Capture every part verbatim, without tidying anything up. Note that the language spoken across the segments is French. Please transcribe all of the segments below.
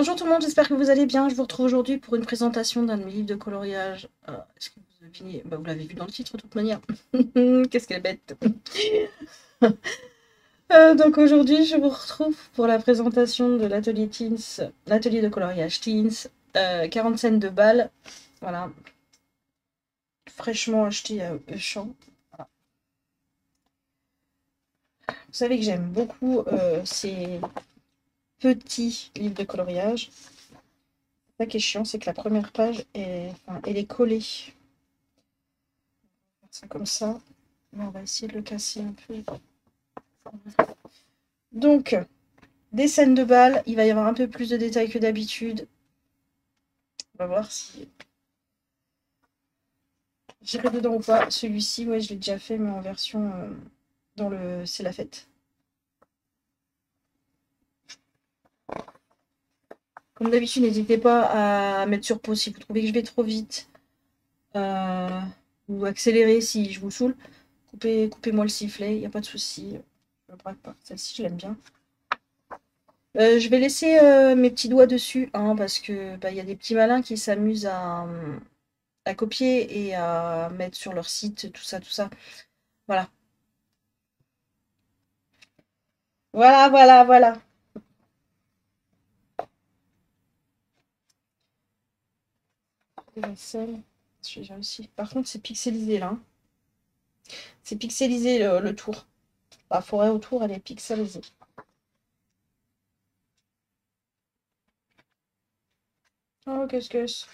Bonjour tout le monde, j'espère que vous allez bien. Je vous retrouve aujourd'hui pour une présentation d'un de mes livres de coloriage. Euh, Est-ce que vous avez... bah, vous l'avez vu dans le titre de toute manière. Qu'est-ce qu'elle est bête. euh, Donc aujourd'hui, je vous retrouve pour la présentation de l'atelier Teens, l'atelier de coloriage Teens, euh, quarante scènes de balles. Voilà. Fraîchement acheté à Auchan. Voilà. Vous savez que j'aime beaucoup euh, ces petits livres de coloriage. Ça qui est chiant, c'est que la première page est, enfin, elle est collée. C'est comme ça. On va essayer de le casser un peu. Donc, des scènes de balles. Il va y avoir un peu plus de détails que d'habitude. On va voir si... j'irai dedans ou pas. Celui-ci, ouais, je l'ai déjà fait, mais en version euh, dans le c'est la fête. Comme d'habitude, n'hésitez pas à mettre sur pause si vous trouvez que je vais trop vite. Euh, ou accélérer si je vous saoule. Coupez, coupez-moi le sifflet, il n'y a pas de souci. Je ne braque pas. Celle-ci, je l'aime bien. Euh, je vais laisser euh, mes petits doigts dessus, hein, parce que bah, y a des petits malins qui s'amusent à... Euh, à copier et à mettre sur leur site, tout ça, tout ça. Voilà. Voilà, voilà, voilà. Par contre, c'est pixelisé, là. C'est pixelisé, le, le tour. La forêt autour, elle est pixelisée. Oh, qu'est-ce que c'est?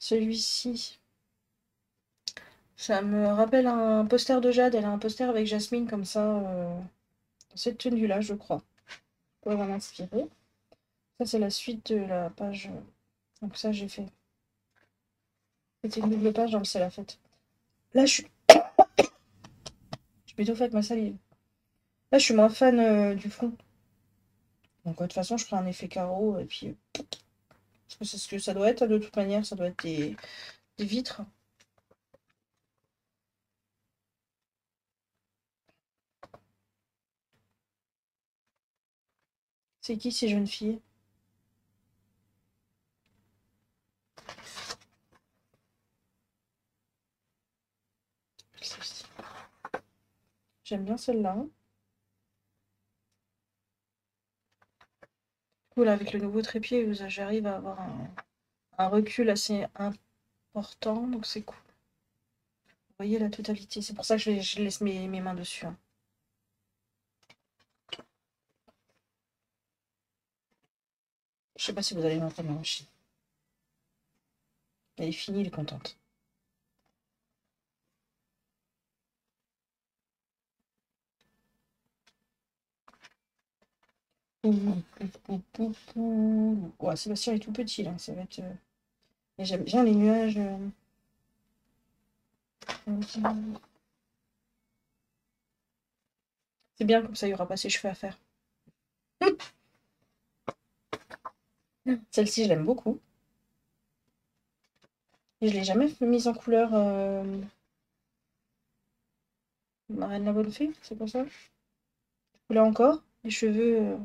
Celui-ci, ça me rappelle un poster de Jade. Elle a un poster avec Jasmine comme ça, euh, dans cette tenue-là, je crois. Pour m'en inspirer. Ça, c'est la suite de la page. Donc ça, j'ai fait. C'était une double page, donc c'est la fête. Là, je suis... je m'étouffe avec ma salive. Là, je suis moins fan euh, du fond. Donc, de toute façon, je prends un effet carreau et puis... Euh... parce que c'est ce que ça doit être, de toute manière, ça doit être des, des vitres. C'est qui ces jeunes filles? J'aime bien celle-là. Hein. Là, avec le nouveau trépied, j'arrive à avoir un, un recul assez important, donc c'est cool. Vous voyez la totalité, c'est pour ça que je, je laisse mes, mes mains dessus. Hein. Je sais pas si vous allez m'entendre, ma machine. Elle est finie, elle est contente. Ouais, Sébastien est tout petit là, ça va être. Et j'aime bien les nuages. C'est bien comme ça, il n'y aura pas ses cheveux à faire. Celle-ci, je l'aime beaucoup. Et je l'ai jamais mise en couleur. Euh... Marraine la bonne fée, c'est pour ça. Là encore, les cheveux. Euh...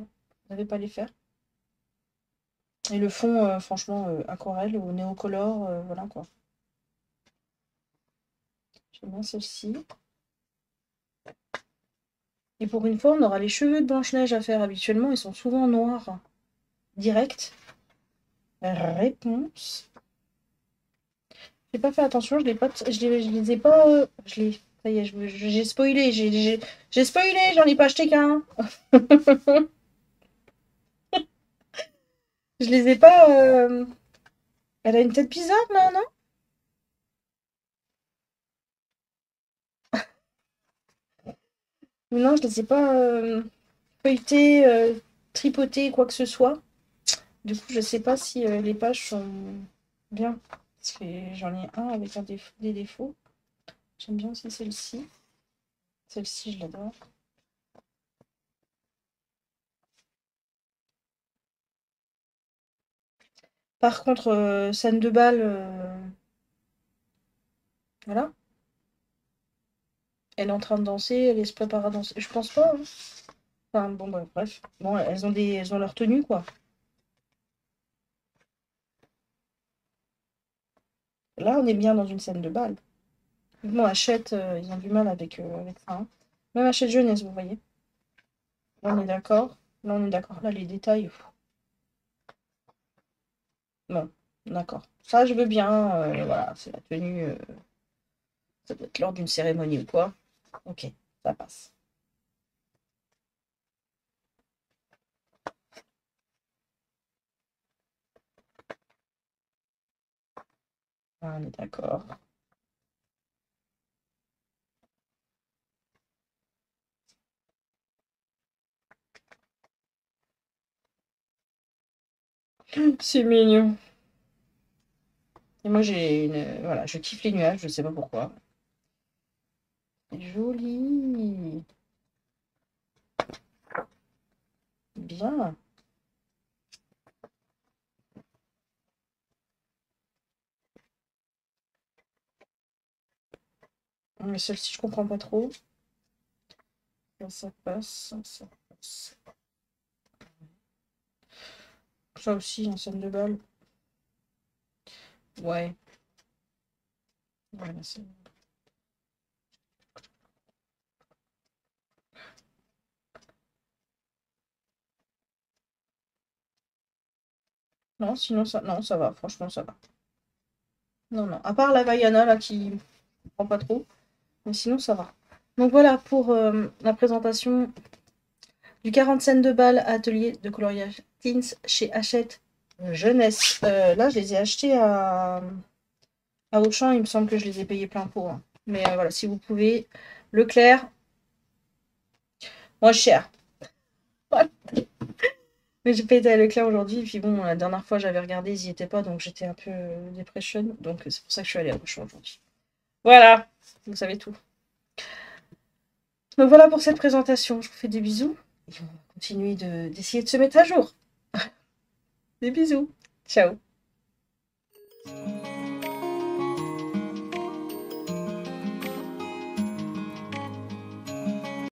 n'avait pas les faire. Et le fond, euh, franchement, euh, aquarelle ou néocolore, euh, voilà quoi. J'aime bien celle-ci. Et pour une fois, on aura les cheveux de Blanche-Neige à faire habituellement. Ils sont souvent noirs. Direct. Réponse. J'ai pas fait attention, je, pas je, je les ai pas... Euh, je les... Ça y est, j'ai spoilé. J'ai spoilé, j'en ai pas acheté qu'un. Je les ai pas... Euh... Elle a une tête bizarre, là, non? Non, je les ai pas euh... feuilletées, euh... tripotées, quoi que ce soit. Du coup, je sais pas si euh, les pages sont bien. Parce que j'en ai un avec un défaut, des défauts. J'aime bien aussi celle-ci. Celle-ci, je l'adore. Par contre, euh, scène de balle, euh... voilà. Elle est en train de danser, elle se prépare à danser. Je pense pas. Hein. Enfin, bon, bref, bref. Bon, elles ont, des, elles ont leur tenue, quoi. Là, on est bien dans une scène de bal. Bon, Hachette, euh, ils ont du mal avec, euh, avec ça. Hein. Même Hachette Jeunesse, vous voyez. Là, on est d'accord. Là, on est d'accord. Là, les détails. Pff. Bon, d'accord. Ça, je veux bien. Euh, voilà, c'est la tenue. Euh... Ça doit être lors d'une cérémonie ou quoi. Ok, ça passe. Ah, on est d'accord. C'est mignon. Et moi, j'ai une... Voilà, je kiffe les nuages, je sais pas pourquoi. C'est joli. Bien. Mais celle-ci, je comprends pas trop. Là, ça passe, ça passe. Ça aussi, en scène de balle. Ouais. Voilà, c'est... Non, sinon ça... Non, ça va. Franchement, ça va. Non, non. À part la Vaiana, là, qui ne comprend pas trop. Mais sinon, ça va. Donc voilà pour euh, la présentation du quarante scènes de bal à atelier de coloriage Teens chez Hachette Jeunesse. Euh, là, je les ai achetés à, à Auchan. Il me semble que je les ai payés plein pot. Hein. Mais euh, voilà, si vous pouvez. Leclerc, moins cher. Voilà. Mais j'ai payé à Leclerc aujourd'hui. Et puis bon, la dernière fois, j'avais regardé, ils n'y étaient pas. Donc j'étais un peu dépression. Donc c'est pour ça que je suis allée à Auchan aujourd'hui. Voilà, vous savez tout. Donc voilà pour cette présentation. Je vous fais des bisous. Et on va continuer d'essayer de, de se mettre à jour. Des bisous. Ciao.